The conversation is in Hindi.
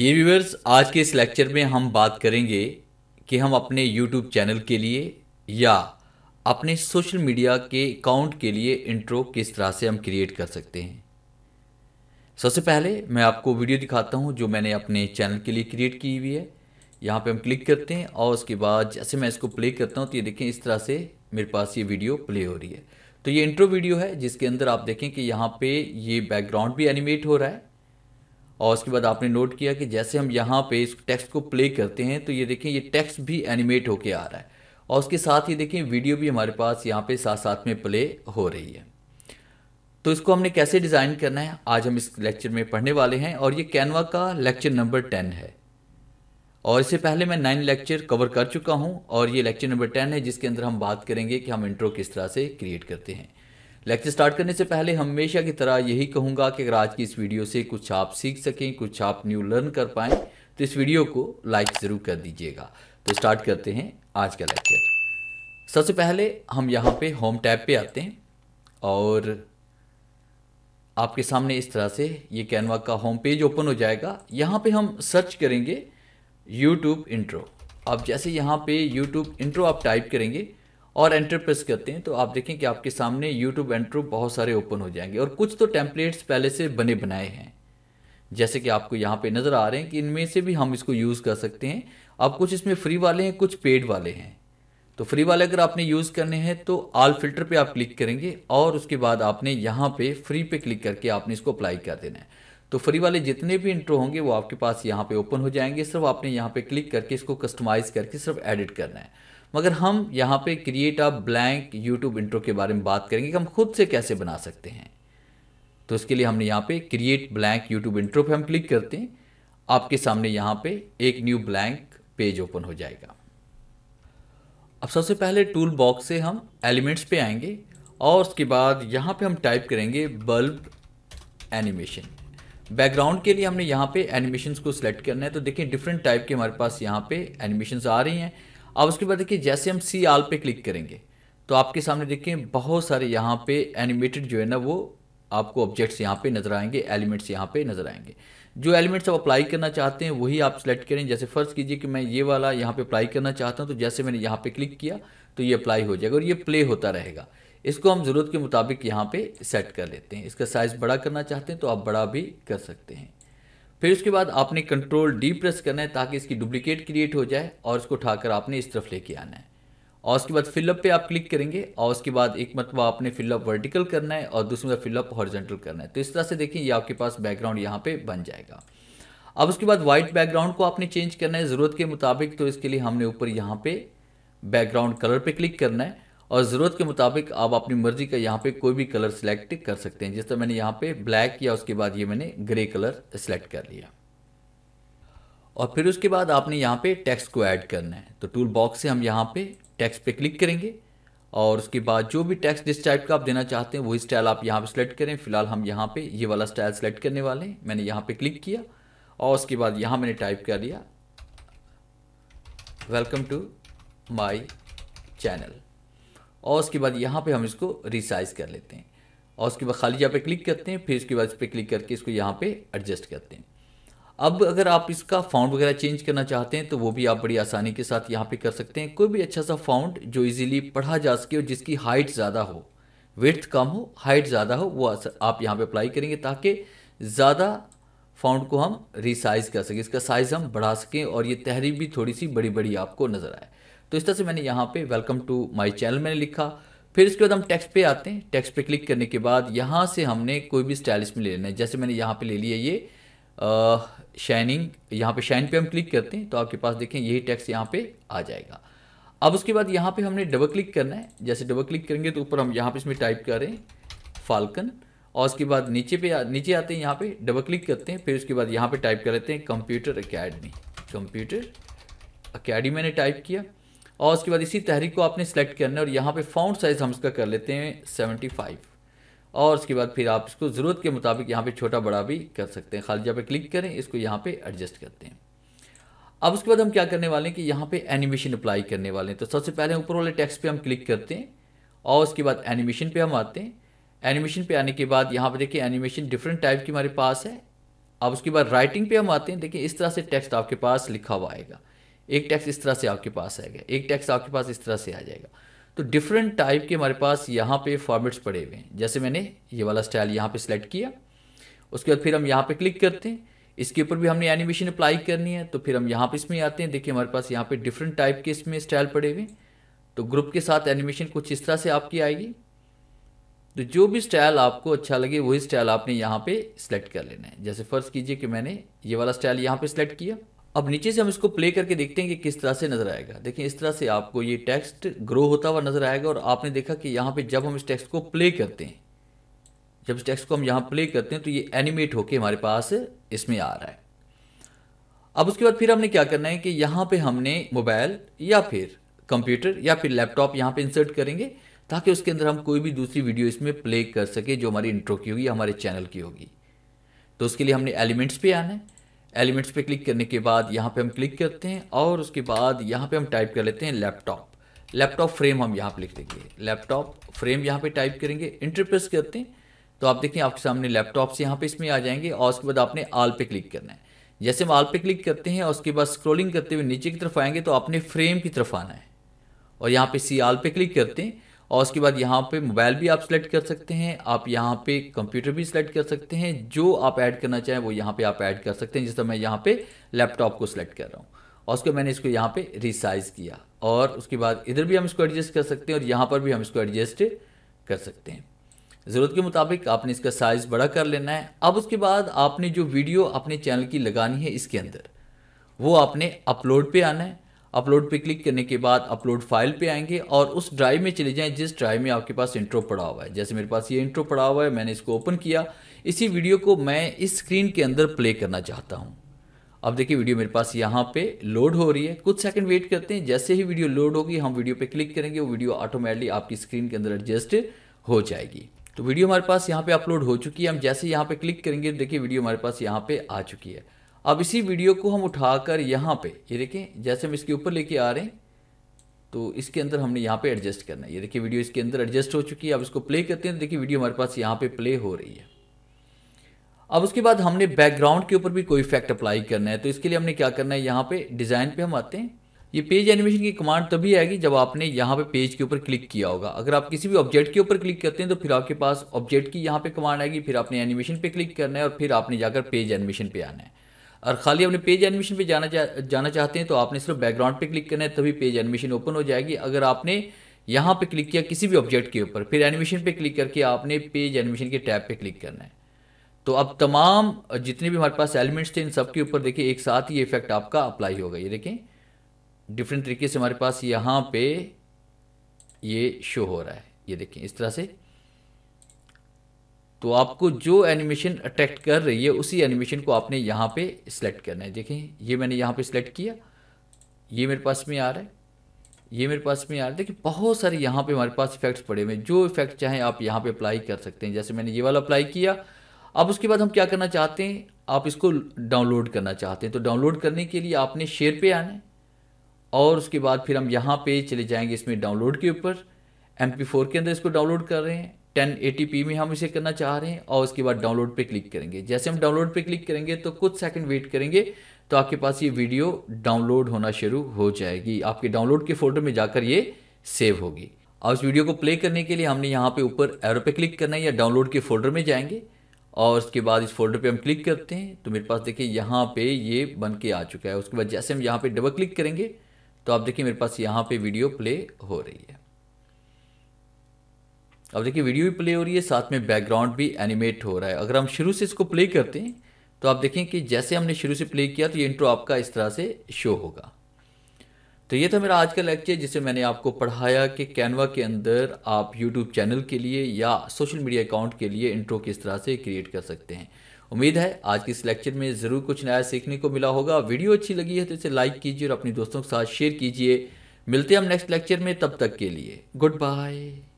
डियर व्यूअर्स, आज के इस लेक्चर में हम बात करेंगे कि हम अपने YouTube चैनल के लिए या अपने सोशल मीडिया के अकाउंट के लिए इंट्रो किस तरह से हम क्रिएट कर सकते हैं। सबसे पहले मैं आपको वीडियो दिखाता हूं जो मैंने अपने चैनल के लिए क्रिएट की हुई है। यहां पे हम क्लिक करते हैं और उसके बाद जैसे मैं इसको प्ले करता हूं तो ये देखें इस तरह से मेरे पास ये वीडियो प्ले हो रही है। तो ये इंट्रो वीडियो है जिसके अंदर आप देखें कि यहाँ पे ये बैकग्राउंड भी एनिमेट हो रहा है और उसके बाद आपने नोट किया कि जैसे हम यहाँ पे इस टेक्स्ट को प्ले करते हैं तो ये देखें ये टेक्स्ट भी एनिमेट होके आ रहा है और उसके साथ ही देखें वीडियो भी हमारे पास यहाँ पे साथ साथ में प्ले हो रही है। तो इसको हमने कैसे डिज़ाइन करना है आज हम इस लेक्चर में पढ़ने वाले हैं और ये कैनवा का लेक्चर नंबर 10 है और इससे पहले मैं 9 लेक्चर कवर कर चुका हूँ और ये लेक्चर नंबर 10 है जिसके अंदर हम बात करेंगे कि हम इंट्रो किस तरह से क्रिएट करते हैं। लेक्चर स्टार्ट करने से पहले हमेशा की तरह यही कहूँगा कि अगर आज की इस वीडियो से कुछ आप सीख सकें, कुछ आप न्यू लर्न कर पाएँ तो इस वीडियो को लाइक ज़रूर कर दीजिएगा। तो स्टार्ट करते हैं आज का लेक्चर। सबसे पहले हम यहाँ पे होम टैब पे आते हैं और आपके सामने इस तरह से ये कैनवा का होम पेज ओपन हो जाएगा। यहाँ पर हम सर्च करेंगे YouTube इंट्रो। अब जैसे यहाँ पे YouTube इंट्रो आप टाइप करेंगे और एंटर प्रेस करते हैं तो आप देखें कि आपके सामने YouTube इंट्रो बहुत सारे ओपन हो जाएंगे और कुछ तो टेम्पलेट्स पहले से बने बनाए हैं जैसे कि आपको यहाँ पे नज़र आ रहे हैं कि इनमें से भी हम इसको यूज़ कर सकते हैं। अब कुछ इसमें फ्री वाले हैं, कुछ पेड वाले हैं। तो फ्री वाले अगर आपने यूज़ करने हैं तो ऑल फिल्टर पर आप क्लिक करेंगे और उसके बाद आपने यहाँ पर फ्री पे क्लिक करके आपने इसको अप्लाई कर देना है। तो फ्री वाले जितने भी इंट्रो होंगे वो आपके पास यहाँ पे ओपन हो जाएंगे। सिर्फ आपने यहाँ पे क्लिक करके इसको कस्टमाइज़ करके सिर्फ एडिट करना है। मगर हम यहाँ पे create a blank YouTube intro के बारे में बात करेंगे कि हम खुद से कैसे बना सकते हैं। तो इसके लिए हमने यहाँ पे क्रिएट ब्लैंक यूट्यूब इंट्रो पर हम क्लिक करते हैं। आपके सामने यहाँ पर एक न्यू ब्लैंक पेज ओपन हो जाएगा। अब सबसे पहले टूल बॉक्स से हम एलिमेंट्स पर आएँगे और उसके बाद यहाँ पर हम टाइप करेंगे बल्ब एनिमेशन। बैकग्राउंड के लिए हमने यहाँ पे एनिमेशंस को सिलेक्ट करना है। तो देखिए डिफरेंट टाइप के हमारे पास यहाँ पे एनिमेशंस आ रही हैं। अब उसके बाद देखिए जैसे हम सी आल पे क्लिक करेंगे तो आपके सामने देखिए बहुत सारे यहाँ पे एनिमेटेड जो है ना वो आपको ऑब्जेक्ट्स यहाँ पे नज़र आएंगे, एलिमेंट्स यहाँ पे नज़र आएंगे। जो एलिमेंट्स आप अप्लाई करना चाहते हैं वही आप सेलेक्ट करें। जैसे फ़र्ज़ कीजिए कि मैं ये वाला यहाँ पर अप्लाई करना चाहता हूँ तो जैसे मैंने यहाँ पर क्लिक किया तो ये अप्लाई हो जाएगा और ये प्ले होता रहेगा। इसको हम ज़रूरत के मुताबिक यहाँ पे सेट कर लेते हैं। इसका साइज़ बड़ा करना चाहते हैं तो आप बड़ा भी कर सकते हैं। फिर उसके बाद आपने कंट्रोल डी प्रेस करना है ताकि इसकी डुप्लीकेट क्रिएट हो जाए और इसको उठाकर आपने इस तरफ लेके आना है और उसके बाद फिलअप पे आप क्लिक करेंगे और उसके बाद एक मतलब आपने फिलअप वर्टिकल करना है और दूसरी मतलब फिलअप हॉरिजॉन्टल करना है। तो इस तरह से देखिए ये आपके पास बैकग्राउंड यहाँ पर बन जाएगा। अब उसके बाद वाइट बैकग्राउंड को आपने चेंज करना है ज़रूरत के मुताबिक। तो इसके लिए हमने ऊपर यहाँ पर बैकग्राउंड कलर पर क्लिक करना है और ज़रूरत के मुताबिक आप अपनी मर्ज़ी का यहाँ पे कोई भी कलर सिलेक्ट कर सकते हैं। जिस तरह मैंने यहाँ पे ब्लैक किया उसके बाद ये मैंने ग्रे कलर सिलेक्ट कर लिया और फिर उसके बाद आपने यहाँ पे टेक्स्ट को ऐड करना है। तो टूल बॉक्स से हम यहाँ पे टेक्स्ट पे क्लिक करेंगे और उसके बाद जो भी टेक्स्ट जिस टाइप का आप देना चाहते हैं वही स्टाइल आप यहाँ पर सिलेक्ट करें। फिलहाल हम यहाँ पर ये वाला स्टाइल सेलेक्ट करने वाले हैं। मैंने यहाँ पर क्लिक किया और उसके बाद यहाँ मैंने टाइप कर लिया वेलकम टू माई चैनल और उसके बाद यहाँ पे हम इसको रिसाइज़ कर लेते हैं और उसके बाद खाली यहाँ पे क्लिक करते हैं। फिर उसके बाद इस पर क्लिक करके इसको यहाँ पे एडजस्ट करते हैं। अब अगर आप इसका फ़ॉन्ट वगैरह चेंज करना चाहते हैं तो वो भी आप बड़ी आसानी के साथ यहाँ पे कर सकते हैं। कोई भी अच्छा सा फ़ॉन्ट जो इजीली पढ़ा जा सके और जिसकी हाइट ज़्यादा हो, विड्थ कम हो, हाइट ज़्यादा हो, वो आप यहाँ पर अप्लाई करेंगे ताकि ज़्यादा फ़ॉन्ट को हम रिसाइज़ कर सकें, इसका साइज़ हम बढ़ा सकें और ये तहरीर भी थोड़ी सी बड़ी बड़ी आपको नज़र आए। तो इस तरह से मैंने यहाँ पे वेलकम टू माय चैनल मैंने लिखा। फिर इसके बाद हम टेक्स्ट पे आते हैं। टेक्स्ट पे क्लिक करने के बाद यहाँ से हमने कोई भी स्टाइल इसमें ले लेना है। जैसे मैंने यहाँ पे ले लिया ये शाइनिंग, यहाँ पे शाइन पे हम क्लिक करते हैं तो आपके पास देखें यही टेक्स्ट यहाँ पे आ जाएगा। अब उसके बाद यहाँ पर हमने डबल क्लिक करना है। जैसे डबल क्लिक करेंगे तो ऊपर हम यहाँ पर इसमें टाइप कर रहे हैं फाल्कन और उसके बाद नीचे आते हैं, यहाँ पर डबल क्लिक करते हैं। फिर उसके बाद यहाँ पर टाइप कर लेते हैं कंप्यूटर अकेडमी मैंने टाइप किया और उसके बाद इसी तहरीक को आपने सेलेक्ट करना है और यहाँ पे फ़ॉन्ट साइज़ हम इसका कर लेते हैं 75 और उसके बाद फिर आप इसको ज़रूरत के मुताबिक यहाँ पे छोटा बड़ा भी कर सकते हैं। खाली जहाँ पे क्लिक करें, इसको यहाँ पे एडजस्ट करते हैं। अब उसके बाद हम क्या करने वाले हैं कि यहाँ पे एनिमेशन अप्लाई करने वाले हैं। तो सबसे पहले ऊपर वाले टेक्स्ट पर हम क्लिक करते हैं और उसके बाद एनिमेशन पर हम आते हैं। एनिमेशन पर आने के बाद यहाँ पर देखिए एनिमेशन डिफरेंट टाइप की हमारे पास है अब उसके बाद राइटिंग पे हम आते हैं। देखिए इस तरह से टेक्स्ट आपके पास लिखा हुआ आएगा, एक टेक्स्ट इस तरह से आपके पास आएगा, एक टेक्स्ट आपके पास इस तरह से आ जाएगा। तो डिफरेंट टाइप के हमारे पास यहाँ पे फॉर्मेट्स पड़े हुए हैं। जैसे मैंने ये वाला स्टाइल यहाँ पे सिलेक्ट किया, उसके बाद फिर हम यहाँ पे क्लिक करते हैं, इसके ऊपर भी हमने एनिमेशन अप्लाई करनी है। तो फिर हम यहाँ पे इसमें आते हैं। देखिए हमारे पास यहाँ पे डिफरेंट टाइप के इसमें स्टाइल पड़े हुए, तो ग्रुप के साथ एनिमेशन कुछ इस तरह से आपकी आएगी। तो जो भी स्टाइल आपको अच्छा लगे वही स्टाइल आपने यहाँ पे सिलेक्ट कर लेना है। जैसे फर्ज कीजिए कि मैंने ये वाला स्टाइल यहाँ पे सिलेक्ट किया। अब नीचे से हम इसको प्ले करके देखते हैं कि किस तरह से नज़र आएगा। देखिए इस तरह से आपको ये टेक्स्ट ग्रो होता हुआ नज़र आएगा। और आपने देखा कि यहाँ पे जब हम इस टेक्स्ट को प्ले करते हैं, जब इस टेक्स्ट को हम यहाँ प्ले करते हैं तो ये एनिमेट होके हमारे पास इसमें आ रहा है। अब उसके बाद फिर हमने क्या करना है कि यहाँ पर हमने मोबाइल या फिर कंप्यूटर या फिर लैपटॉप यहाँ पर इंसर्ट करेंगे, ताकि उसके अंदर हम कोई भी दूसरी वीडियो इसमें प्ले कर सके जो हमारी इंट्रो की होगी, हमारे चैनल की होगी। तो उसके लिए हमने एलिमेंट्स पे आना है। एलिमेंट्स पे क्लिक करने के बाद यहाँ पे हम क्लिक करते हैं और उसके बाद यहाँ पे हम टाइप कर लेते हैं लैपटॉप। लैपटॉप फ्रेम हम यहाँ पे लिख देंगे, लैपटॉप फ्रेम यहाँ पे टाइप करेंगे, एंटर प्रेस करते हैं। तो आप देखें आपके सामने लैपटॉप्स यहाँ पे इसमें आ जाएंगे। और उसके बाद आपने ऑल पे क्लिक करना है। जैसे हम ऑल पे क्लिक करते हैं और उसके बाद स्क्रोलिंग करते हुए नीचे की तरफ आएंगे तो आपने फ्रेम की तरफ आना है और यहाँ पे सी ऑल पे क्लिक करते हैं। और उसके बाद यहाँ पे मोबाइल भी आप सेलेक्ट कर सकते हैं, आप यहाँ पे कंप्यूटर भी सेलेक्ट कर सकते हैं, जो आप ऐड करना चाहें वो यहाँ पे आप ऐड कर सकते हैं। जिस तरह मैं यहाँ पे लैपटॉप को सिलेक्ट कर रहा हूँ और उसको मैंने इसको यहाँ पे रिसाइज़ किया। और उसके बाद इधर भी हम इसको एडजस्ट कर सकते हैं और यहाँ पर भी हम इसको एडजस्ट कर सकते हैं। ज़रूरत के मुताबिक आपने इसका साइज़ बड़ा कर लेना है। अब उसके बाद आपने जो वीडियो अपने चैनल की लगानी है इसके अंदर, वो आपने अपलोड पर आना है। अपलोड पे क्लिक करने के बाद अपलोड फाइल पे आएंगे और उस ड्राइव में चले जाएं जिस ड्राइव में आपके पास इंट्रो पड़ा हुआ है। जैसे मेरे पास ये इंट्रो पड़ा हुआ है, मैंने इसको ओपन किया, इसी वीडियो को मैं इस स्क्रीन के अंदर प्ले करना चाहता हूँ। अब देखिए वीडियो मेरे पास यहाँ पे लोड हो रही है, कुछ सेकंड वेट करते हैं। जैसे ही वीडियो लोड होगी हम वीडियो पर क्लिक करेंगे, वो वीडियो ऑटोमेटिकली आपकी स्क्रीन के अंदर एडजस्ट हो जाएगी। तो वीडियो हमारे पास यहाँ पर अपलोड हो चुकी है। हम जैसे यहाँ पर क्लिक करेंगे देखिए वीडियो हमारे पास यहाँ पर आ चुकी है। अब इसी वीडियो को हम उठाकर यहाँ पे ये देखें, जैसे हम इसके ऊपर लेके आ रहे हैं तो इसके अंदर हमने यहाँ पे एडजस्ट करना है। ये देखिए वीडियो इसके अंदर एडजस्ट हो चुकी है। अब इसको प्ले करते हैं, देखिए वीडियो हमारे पास यहाँ पे प्ले हो रही है। अब उसके बाद हमने बैकग्राउंड के ऊपर भी कोई इफेक्ट अप्लाई करना है, तो इसके लिए हमने क्या करना है, यहाँ पे डिज़ाइन पे हम आते हैं। ये पेज एनिमेशन की कमांड तभी आएगी जब आपने यहाँ पे पेज के ऊपर क्लिक किया होगा। अगर आप किसी भी ऑब्जेक्ट के ऊपर क्लिक करते हैं तो फिर आपके पास ऑब्जेक्ट की यहाँ पे कमांड आएगी, फिर आपने एनिमेशन पे क्लिक करना है और फिर आपने जाकर पेज एनिमेशन पे आना है। और खाली अपने पेज एनिमेशन पे जाना चाहते हैं तो आपने सिर्फ बैकग्राउंड पे क्लिक करना है, तभी पेज एनिमेशन ओपन हो जाएगी। अगर आपने यहाँ पे क्लिक किया किसी भी ऑब्जेक्ट के ऊपर, फिर एनिमेशन पे क्लिक करके आपने पेज एनिमेशन के टैब पे क्लिक करना है। तो अब तमाम जितने भी हमारे पास एलिमेंट्स थे इन सब के ऊपर देखिए एक साथ ये इफेक्ट आपका अप्लाई होगा। ये देखें डिफरेंट तरीके से हमारे पास यहाँ पे ये शो हो रहा है। ये देखें इस तरह से, तो आपको जो एनिमेशन अट्रैक्ट कर रही है उसी एनिमेशन को आपने यहाँ पे सिलेक्ट करना है। देखें ये मैंने यहाँ पे सिलेक्ट किया, ये मेरे पास में आ रहा है, ये मेरे पास में आ रहा है। देखिए बहुत सारे यहाँ पे हमारे पास इफेक्ट्स पड़े हुए हैं, जो इफेक्ट चाहें आप यहाँ पे अप्लाई कर सकते हैं। जैसे मैंने ये वाला अप्लाई किया। अब उसके बाद हम क्या करना चाहते हैं, आप इसको डाउनलोड करना चाहते हैं। तो डाउनलोड करने के लिए आपने शेयर पे आना है और उसके बाद फिर हम यहाँ पे चले जाएँगे इसमें डाउनलोड के ऊपर। MP4 के अंदर इसको डाउनलोड कर रहे हैं, 1080p में हम इसे करना चाह रहे हैं और उसके बाद डाउनलोड पे क्लिक करेंगे। जैसे हम डाउनलोड पे क्लिक करेंगे तो कुछ सेकंड वेट करेंगे तो आपके पास ये वीडियो डाउनलोड होना शुरू हो जाएगी। आपके डाउनलोड के फोल्डर में जाकर ये सेव होगी। और उस वीडियो को प्ले करने के लिए हमने यहाँ पे ऊपर एरो पे क्लिक करना है या डाउनलोड के फोल्डर में जाएंगे और उसके बाद इस फोल्डर पर हम क्लिक करते हैं। तो मेरे पास देखिए यहाँ पे ये बन के आ चुका है। उसके बाद जैसे हम यहाँ पर डबल क्लिक करेंगे तो आप देखिए मेरे पास यहाँ पर वीडियो प्ले हो रही है। अब देखिए वीडियो भी प्ले हो रही है, साथ में बैकग्राउंड भी एनिमेट हो रहा है। अगर हम शुरू से इसको प्ले करते हैं तो आप देखें कि जैसे हमने शुरू से प्ले किया तो ये इंट्रो आपका इस तरह से शो होगा। तो ये था मेरा आज का लेक्चर, जिसमें मैंने आपको पढ़ाया कि कैनवा के अंदर आप YouTube चैनल के लिए या सोशल मीडिया अकाउंट के लिए इंट्रो किस तरह से क्रिएट कर सकते हैं। उम्मीद है आज के इस लेक्चर में ज़रूर कुछ नया सीखने को मिला होगा। वीडियो अच्छी लगी है तो इसे लाइक कीजिए और अपने दोस्तों के साथ शेयर कीजिए। मिलते हैं हम नेक्स्ट लेक्चर में, तब तक के लिए गुड बाय।